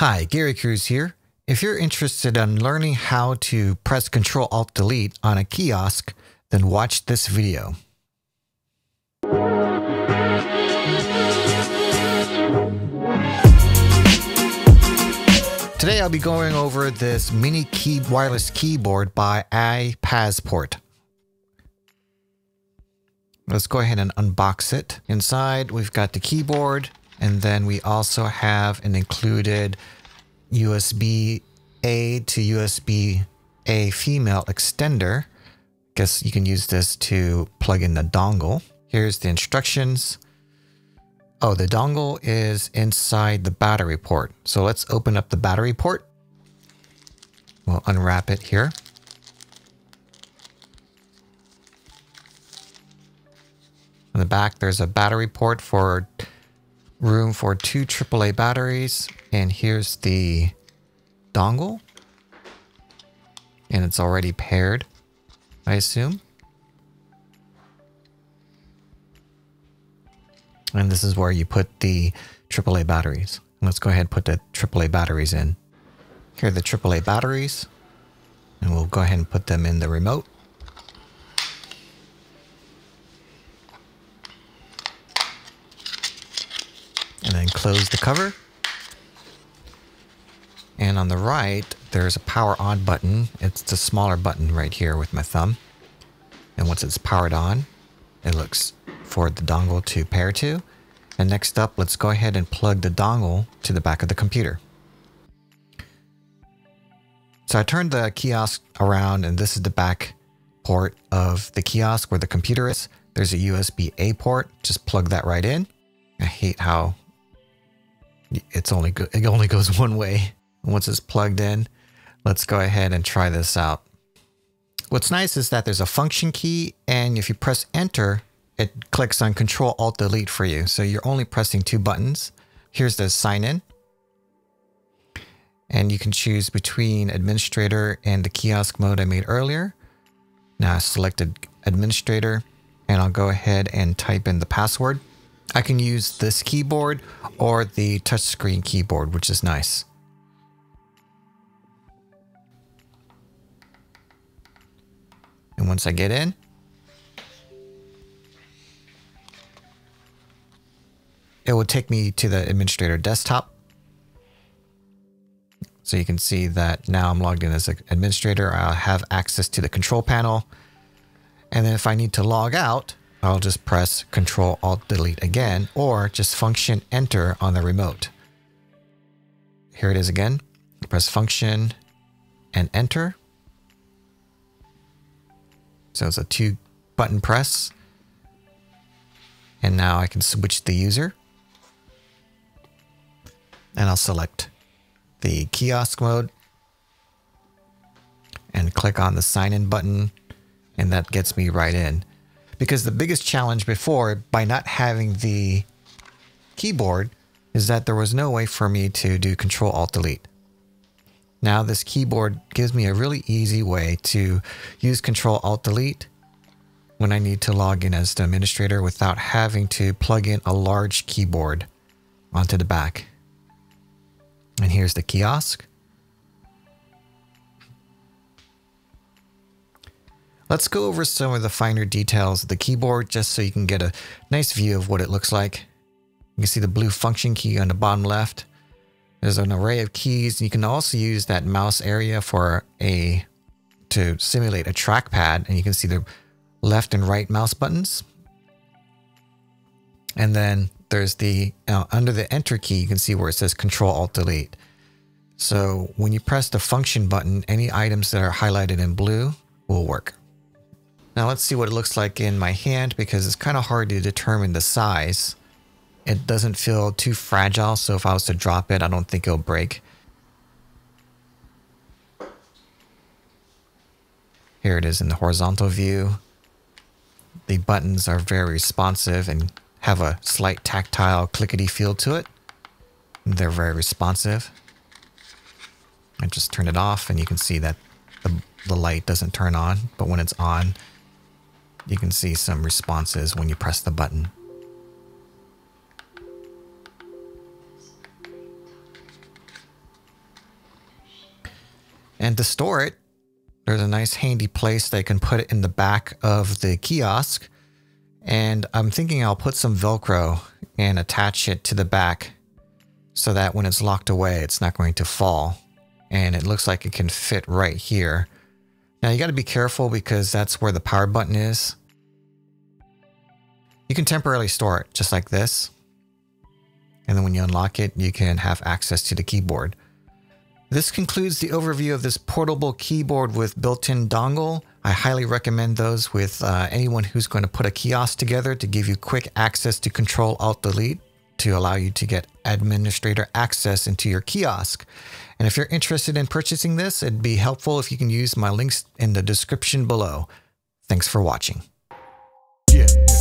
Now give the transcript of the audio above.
Hi, Gary Cruz here. If you're interested in learning how to press Ctrl-Alt-Delete on a kiosk, then watch this video. Today I'll be going over this mini wireless keyboard by iPazzPort. Let's go ahead and unbox it. Inside we've got the keyboard, and then we also have an included USB-A to USB-A female extender. Guess you can use this to plug in the dongle. Here's the instructions. Oh, the dongle is inside the battery port. So let's open up the battery port. We'll unwrap it here. On the back, there's a battery port for room for two AAA batteries, and here's the dongle, and it's already paired, I assume. And this is where you put the AAA batteries. Let's go ahead and put the AAA batteries in. Here are the AAA batteries, and we'll go ahead and put them in the remote. And then close the cover. And on the right, there's a power on button. It's the smaller button right here with my thumb. And once it's powered on, it looks for the dongle to pair to. And next up, let's go ahead and plug the dongle to the back of the computer. So I turned the kiosk around, and this is the back port of the kiosk where the computer is. There's a USB-A port. Just plug that right in. I hate how it only goes one way. Once it's plugged in, let's go ahead and try this out. What's nice is that there's a function key, and if you press enter, it clicks on Control Alt Delete for you. So you're only pressing two buttons. Here's the sign in, and you can choose between administrator and the kiosk mode I made earlier. Now I selected administrator, and I'll go ahead and type in the password. I can use this keyboard or the touchscreen keyboard, which is nice. And once I get in, it will take me to the administrator desktop. So you can see that now I'm logged in as an administrator. I'll have access to the control panel. And then if I need to log out, I'll just press Ctrl-Alt-Delete again, or just function enter on the remote. Here it is again. Press function and enter. So it's a two button press. And now I can switch the user. And I'll select the kiosk mode and click on the sign in button. And that gets me right in. Because the biggest challenge before, by not having the keyboard, is that there was no way for me to do Ctrl-Alt-Delete. Now this keyboard gives me a really easy way to use Ctrl-Alt-Delete when I need to log in as the administrator without having to plug in a large keyboard onto the back. And here's the kiosk. Let's go over some of the finer details of the keyboard just so you can get a nice view of what it looks like. You can see the blue function key on the bottom left. There's an array of keys. You can also use that mouse area to simulate a trackpad, and you can see the left and right mouse buttons. And then there's under the enter key, you can see where it says Ctrl-Alt-Delete. So when you press the function button, any items that are highlighted in blue will work. Now let's see what it looks like in my hand, because it's kind of hard to determine the size. It doesn't feel too fragile, so if I was to drop it, I don't think it'll break. Here it is in the horizontal view. The buttons are very responsive and have a slight tactile clickety feel to it. They're very responsive. I just turn it off, and you can see that the light doesn't turn on, but when it's on, you can see some responses when you press the button. And to store it, there's a nice handy place they can put it in the back of the kiosk. And I'm thinking I'll put some Velcro and attach it to the back so that when it's locked away, it's not going to fall. And it looks like it can fit right here. Now you got to be careful because that's where the power button is. You can temporarily store it just like this. And then when you unlock it, you can have access to the keyboard. This concludes the overview of this portable keyboard with built-in dongle. I highly recommend those with anyone who's going to put a kiosk together to give you quick access to Control-Alt-Delete to allow you to get administrator access into your kiosk. And if you're interested in purchasing this, it'd be helpful if you can use my links in the description below. Thanks for watching. Yeah.